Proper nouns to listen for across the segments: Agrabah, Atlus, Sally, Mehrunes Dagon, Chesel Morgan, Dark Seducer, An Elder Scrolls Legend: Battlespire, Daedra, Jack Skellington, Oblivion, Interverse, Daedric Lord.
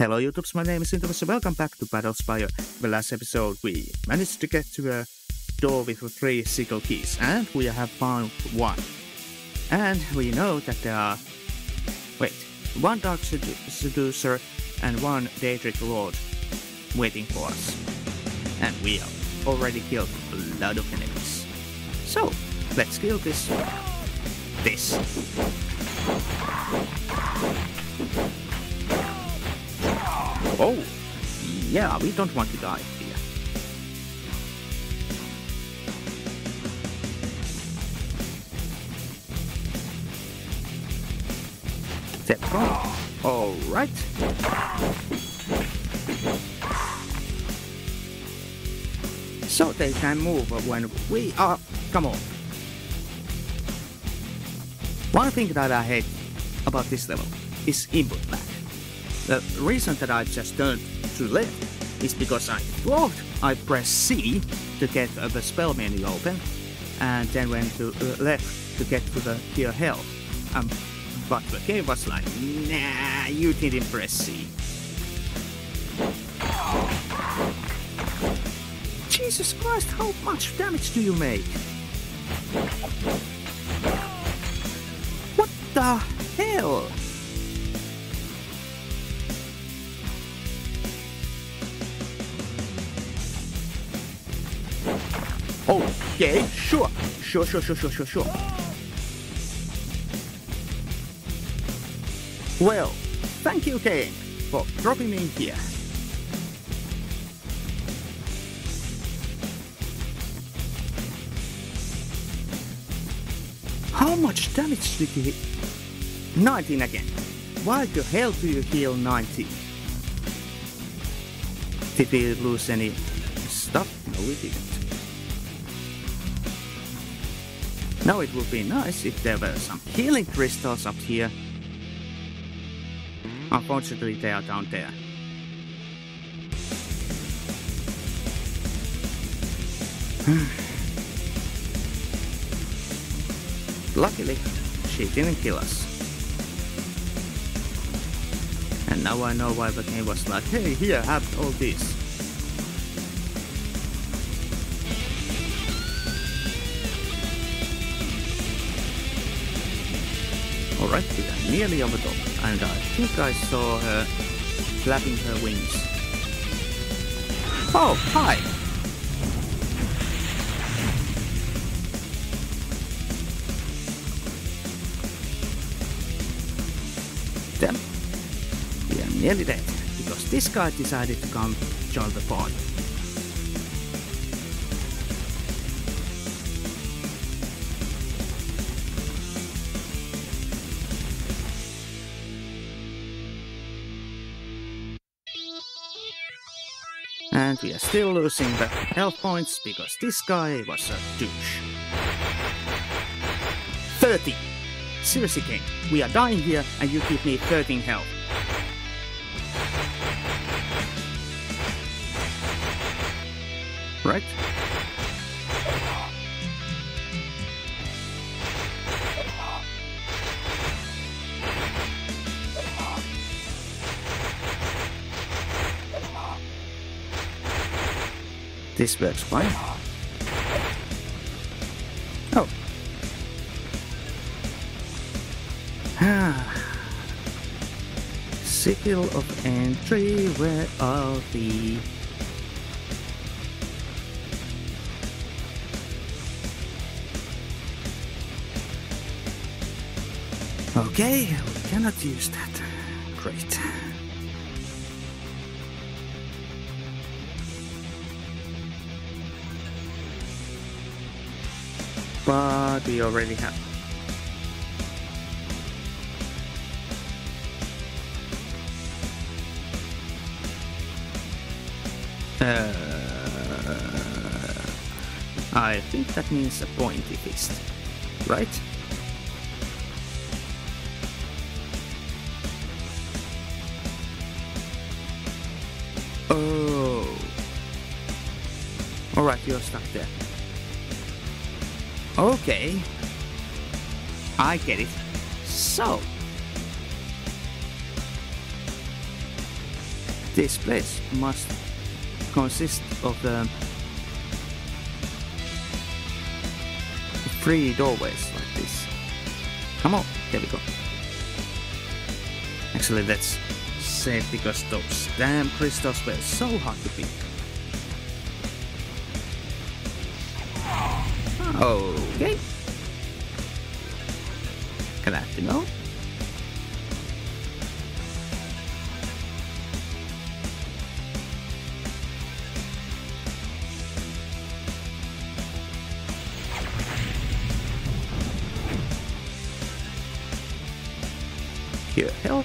Hello YouTubes, my name is Interverse, welcome back to Battlespire. The last episode we managed to get to a door with 3 sickle keys, and we have found one. And we know that there are, one Dark Seducer and one Daedric Lord waiting for us. And we have already killed a lot of enemies. So, let's kill this. Oh, yeah, we don't want to die here. Step wrong. All right. So they can move when we are... Come on. One thing that I hate about this level is input lag. The reason that I just turned to left is because I thought I pressed C to get the spell menu open, and then went to left to get to the cure health. But the game was like, nah, you didn't press C. Jesus Christ, how much damage do you make? What the hell? Okay, sure. Well, thank you game for dropping me in here. How much damage did you hit? 19 again. Why the hell do you heal 19? Did we lose any stuff? No, we didn't. Now it would be nice if there were some healing crystals up here. Unfortunately, they are down there. Luckily, she didn't kill us. And now I know why the game was like, hey, here, have all this. Alright, we are nearly over top, and I think I saw her flapping her wings. Oh, hi! Damn. We are nearly dead, because this guy decided to come join the party. And we are still losing the health points because this guy was a douche. 30! Seriously game, we are dying here and you give me 13 health. Right? This works fine. Oh. Signal of entry, where are we? Okay, we cannot use that. Great. But we already have. I think that means a pointy fist, right? Oh. Alright, you're stuck there. Okay, I get it. So, This place must consist of the three doorways like this. Come on, there we go. Actually, let's save because those damn crystals were so hard to pick. Okay. Glad to know. Here, help.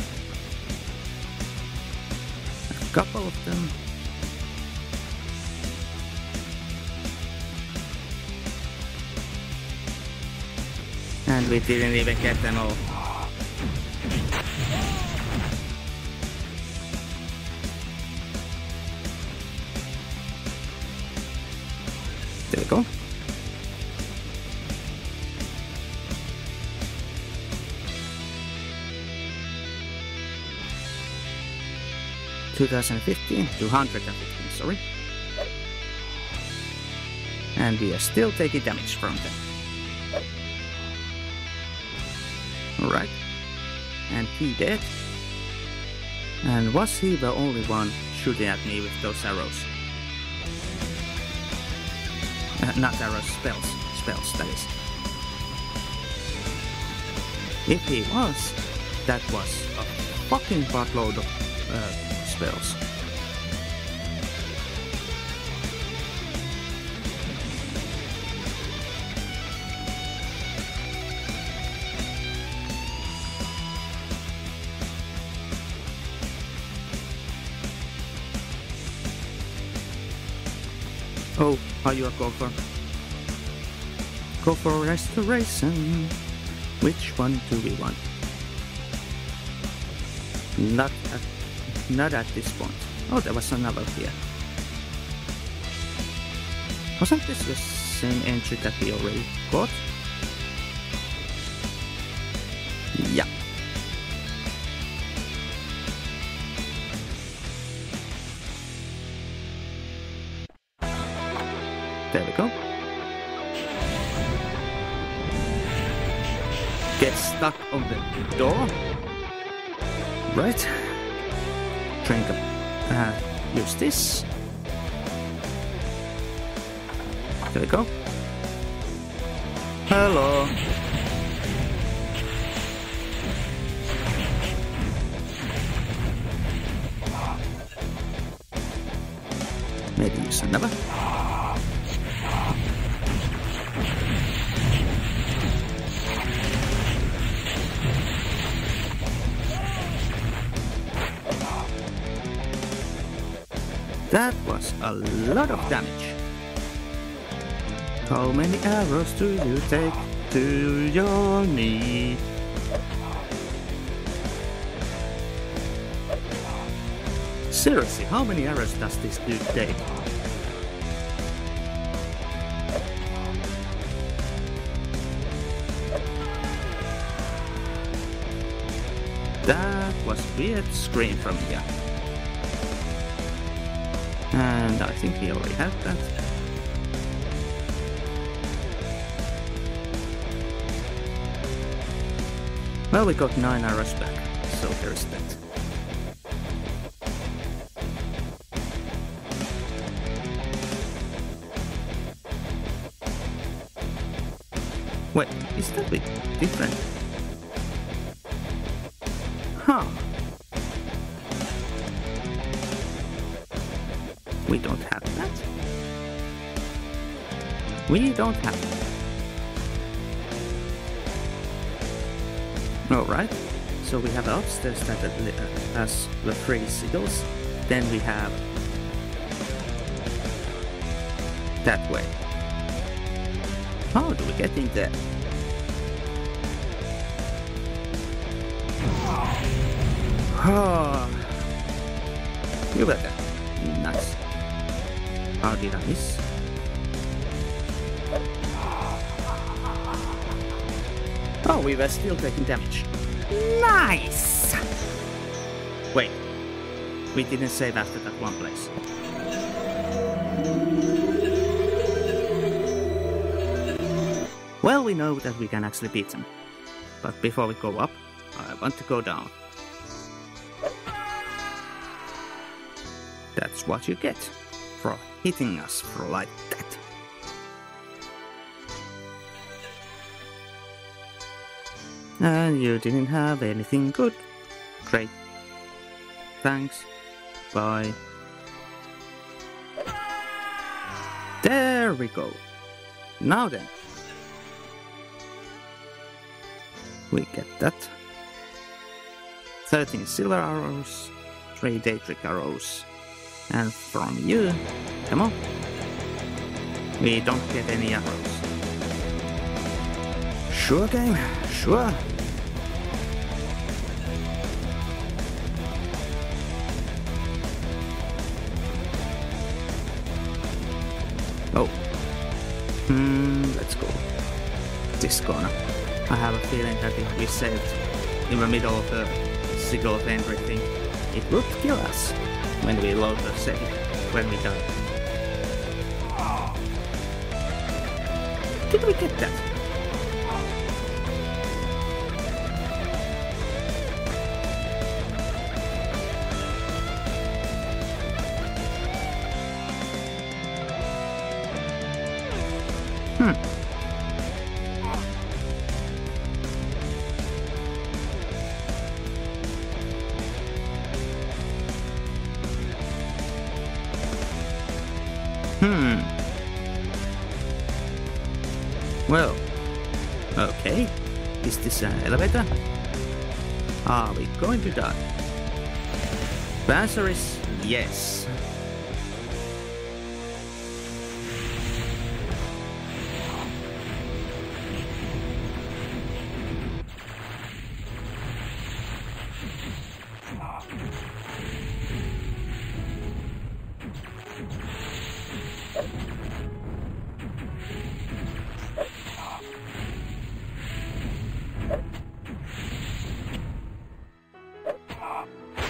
A couple of them. And we didn't even get them all. There we go. $215, sorry. And we are still taking damage from them. Alright. And he dead. And was he the only one shooting at me with those arrows? Not arrows, spells. Spells, that is. If he was, that was a fucking buttload of spells. Oh, are you a gopher? Go for restoration. Which one do we want? Not at this point. Oh, there was another here. Wasn't this the same entry that we already got? Yeah. There we go. Get stuck on the door. Right. Drink up. Use this. There we go. Hello. Maybe use another. That was a lot of damage. How many arrows do you take to your knee? Seriously, how many arrows does this dude take? That was a weird scream from here. And I think he already had that. Well, we got 9 arrows back, so there is that. Wait, is that a bit different? Huh. We don't have that. We don't have that. Alright, so we have upstairs that has the three seagulls. Then we have that way. How do we get in there? Oh, you got that. Nice. How did I miss? Oh, we were still taking damage. Nice! Wait. We didn't save after that one place. Well, we know that we can actually beat them. But before we go up, I want to go down. That's what you get for hitting us for like that. And you didn't have anything good. Great. Thanks. Bye. There we go. Now then. We get that. 13 silver arrows, 3 Daedric arrows. And from you, come on. We don't get any arrows. Sure game, sure. Oh. Let's go. This corner. I have a feeling that if we saved in the middle of the Sigil of Endry thing, it would kill us when we load the save, when we die. Did we get that? Well, okay. Is this an elevator? Are we going to die? The answer is yes.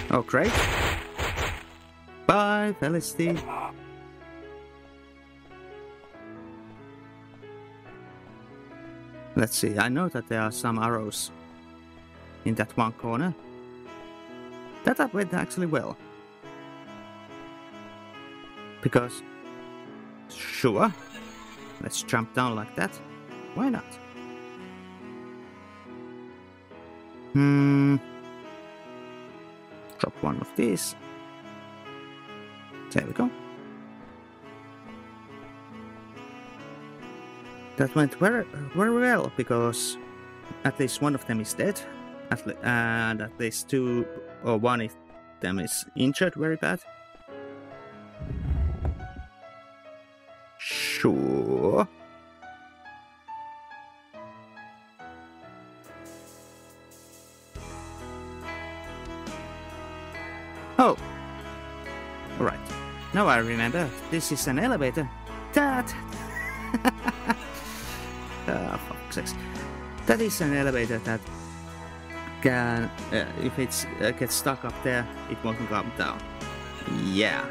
Oh, great. Bye, Felicity. Let's see, I know that there are some arrows in that one corner. That went actually well. Because, sure, let's jump down like that. Why not? Drop one of these. There we go. That went very well, because at least one of them is dead, and at least two or one of them is injured very bad. Sure. Oh, right. Now I remember. This is an elevator. That. Fuck's sakes. That is an elevator that can, if it gets stuck up there, it won't come down. Yeah.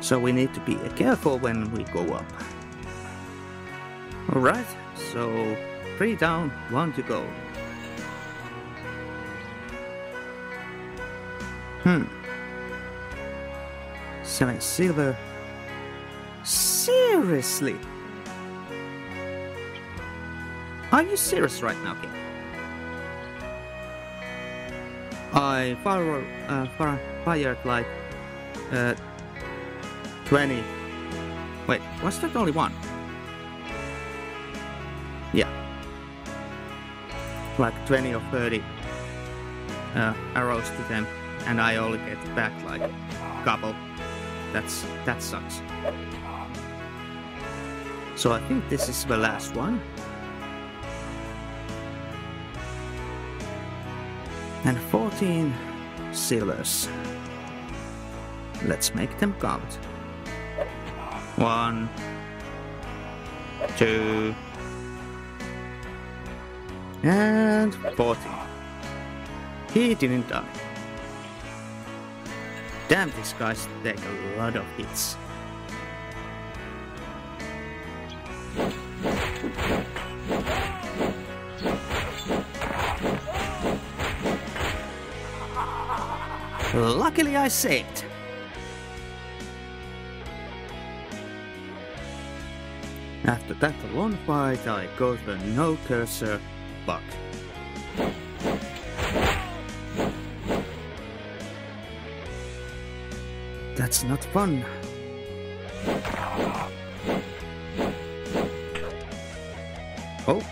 So we need to be careful when we go up. All right. So, 3 down, 1 to go. Hmm. 7 silver. Seriously? Are you serious right now, King? I fired like 20. Wait, was that only one? Yeah, like 20 or 30 arrows to them, and I only get back like a couple. That sucks. So I think this is the last one. And 14 silvers. Let's make them count. 1, 2. And 40. He didn't die. Damn, these guys take a lot of hits. Luckily I saved. After that long fight, I got the no cursor bug. That's not fun. Oh.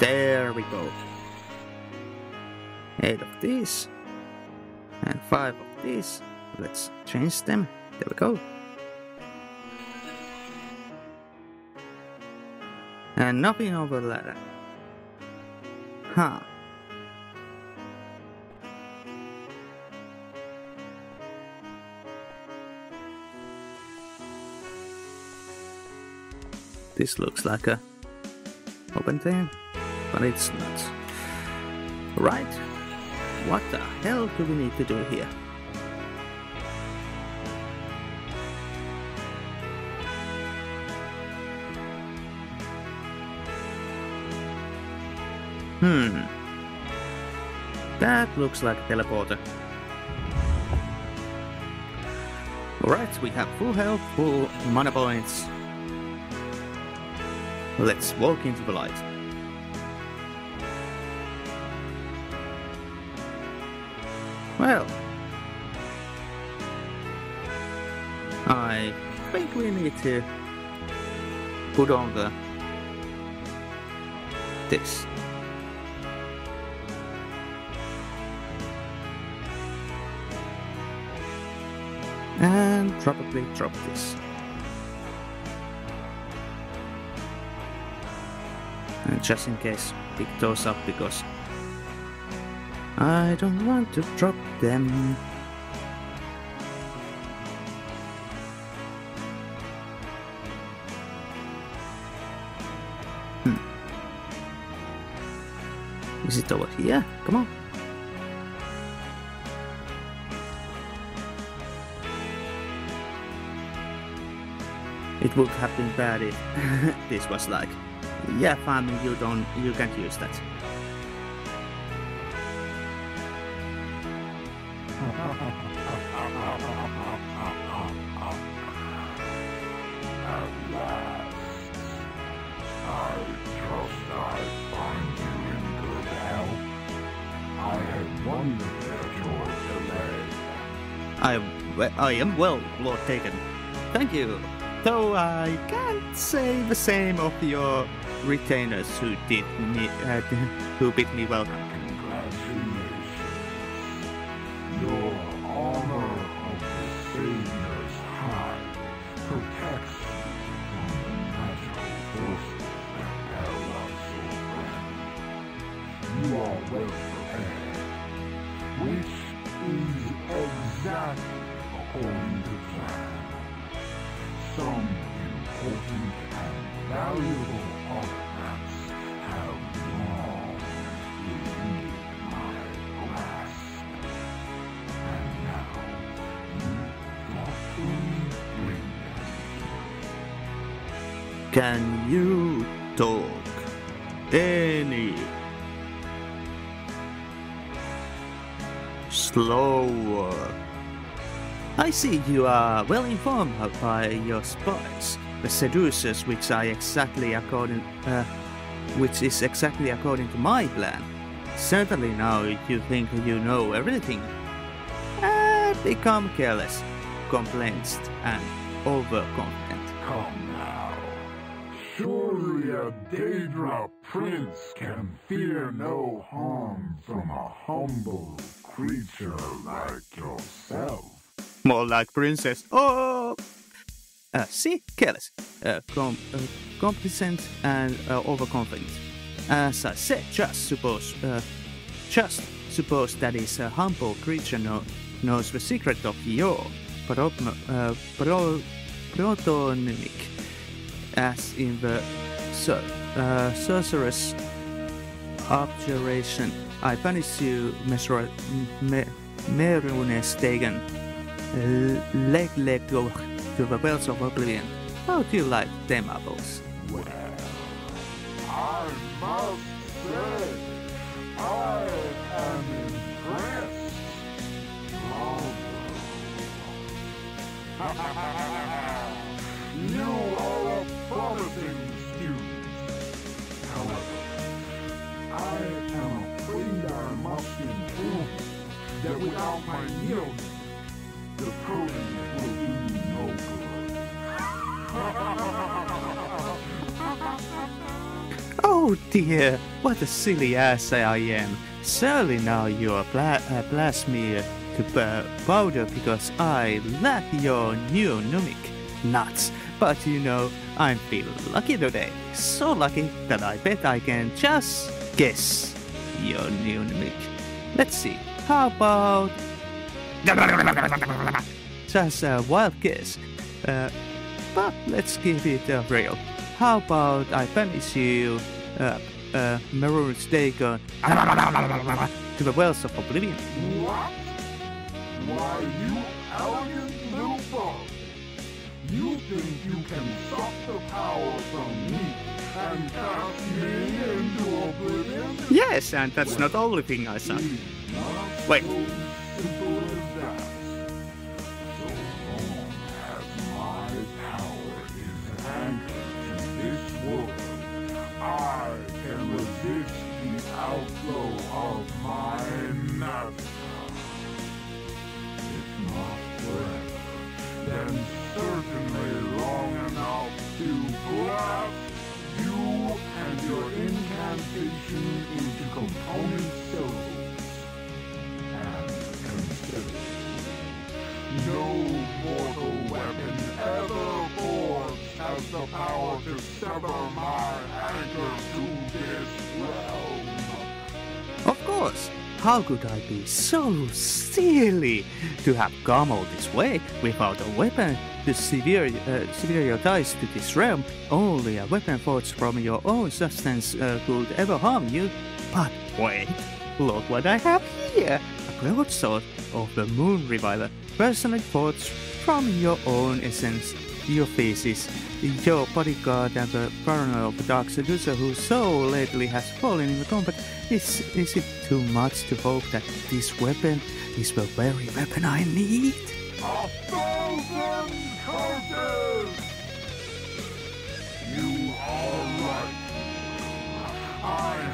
There we go. 8 of these and 5 of these. Let's change them. There we go. And nothing over ladder. Huh. This looks like a open thing, but it's not. Right. What the hell do we need to do here? That looks like a teleporter. Alright, we have full health, full mana points. Let's walk into the light. Well, I think we need to put on the this. And probably drop this. And just in case, pick those up because I don't want to drop them. Is it over here? Come on. It would have been bad if this was like, yeah, fine, you can't use that. I am well, Lord Dagon. Thank you. Though I can't say the same of your retainers who did me, who bid me welcome. Congratulations. Your honor of the Savior's high protects you from the natural forces that paralyze your friend. You are well prepared, which is exactly according to plan. Some important and valuable artifacts have long eluded my grasp, and now you thoughtfully bring them to me. Can you talk any slower? I see you are well informed by your spies, the seducers, which is exactly according to my plan. Certainly now you think you know everything. Become careless, complacent, and overconfident. Come now, surely a Daedra prince can fear no harm from a humble creature like yourself. More like princess. Oh! See? Careless. Complacent and overconfident. As I said, just suppose that is a humble creature knows the secret of your protonymic, as in the So, Sorceress Abjuration. I banish you, Mehrunes Dagon. Let go to the wells of Oblivion. How do you like them apples? Well, I must say, I am impressed. You are a promising student. However, I am afraid I must improve that without my yield, the coding will do no good. Oh dear, what a silly ass I am. Surely now you are blaspheming to powder because I lack your new gnomic nuts. But you know, I'm feeling lucky today. So lucky that I bet I can just guess your new gnomic. Let's see, how about... just a wild guess, but let's keep it real. How about I banish you, Mehrunes Dagon, to the wells of Oblivion? What? Why, you arrogant little bug! You think you can suck the power from me and cast me into Oblivion? Yes, and that's not only thing I suck. Wait. Outflow of my master. If not forever, then certainly long enough to blast you and your incantation into component souls. And consider, no mortal weapon ever forged has the power to sever my anchor to this realm. Of course, how could I be so silly to have come all this way without a weapon to sever your ties to this realm? Only a weapon forged from your own substance could ever harm you. But wait, look what I have here! A broadsword of the Moon Reviver, personally forged from your own essence, your faces, your bodyguard and the paranoia of the Dark Seducer who so lately has fallen in the combat. Is it too much to hope that this weapon is the very weapon I need? A thousand curses! You are right. I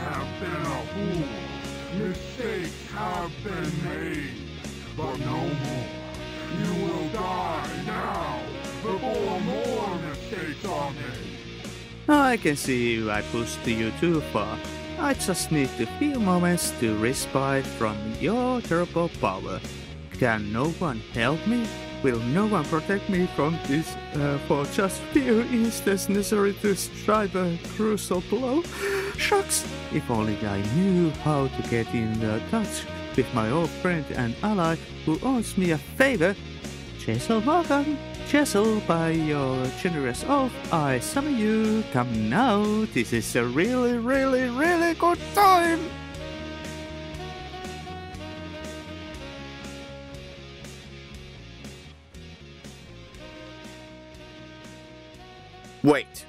have been a fool. Mistakes have been made. But no more. You will die now before more mistakes are made. I can see I pushed you too far. I just need a few moments to respite from your terrible power. Can no one help me? Will no one protect me from this for just fear is this necessary to strike a crucial blow? Shucks! If only I knew how to get in touch with my old friend and ally who owes me a favor, Chesel Morgan. Chesel, by your generous oath, I summon you. Come now, this is a really, really, really good time! Wait.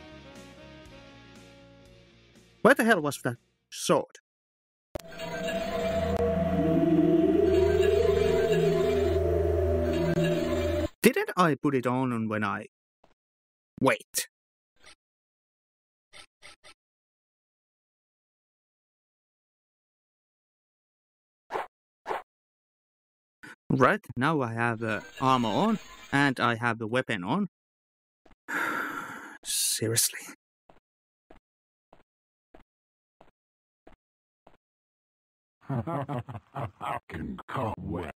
Where the hell was that sword? Didn't I put it on when I... Wait. Right, now I have armor on, and I have the weapon on. Seriously. I can come with...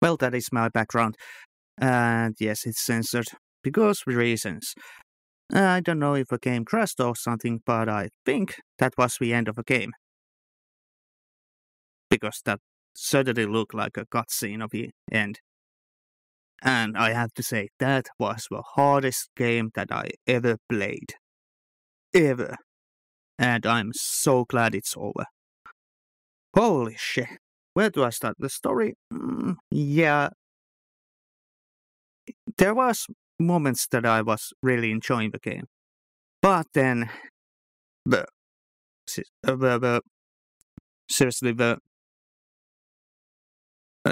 Well, that is my background. And yes, it's censored. Because reasons. I don't know if a game crashed or something, but I think that was the end of a game. Because that certainly looked like a cutscene of the end. And I have to say, that was the hardest game that I ever played. Ever. And I'm so glad it's over. Holy shit. Where do I start the story? Yeah. There was moments that I was really enjoying the game. But then... Seriously, the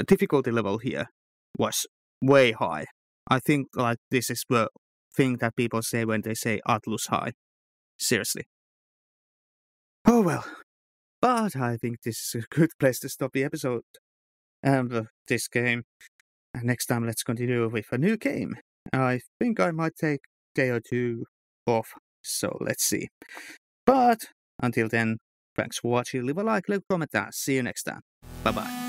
difficulty level here was way high. I think like this is the thing that people say when they say Atlus high. Seriously. Oh well. But I think this is a good place to stop the episode and this game. And next time let's continue with a new game. I think I might take a day or two off, so let's see. But until then, thanks for watching, leave a like, leave a comment, and see you next time. Bye bye.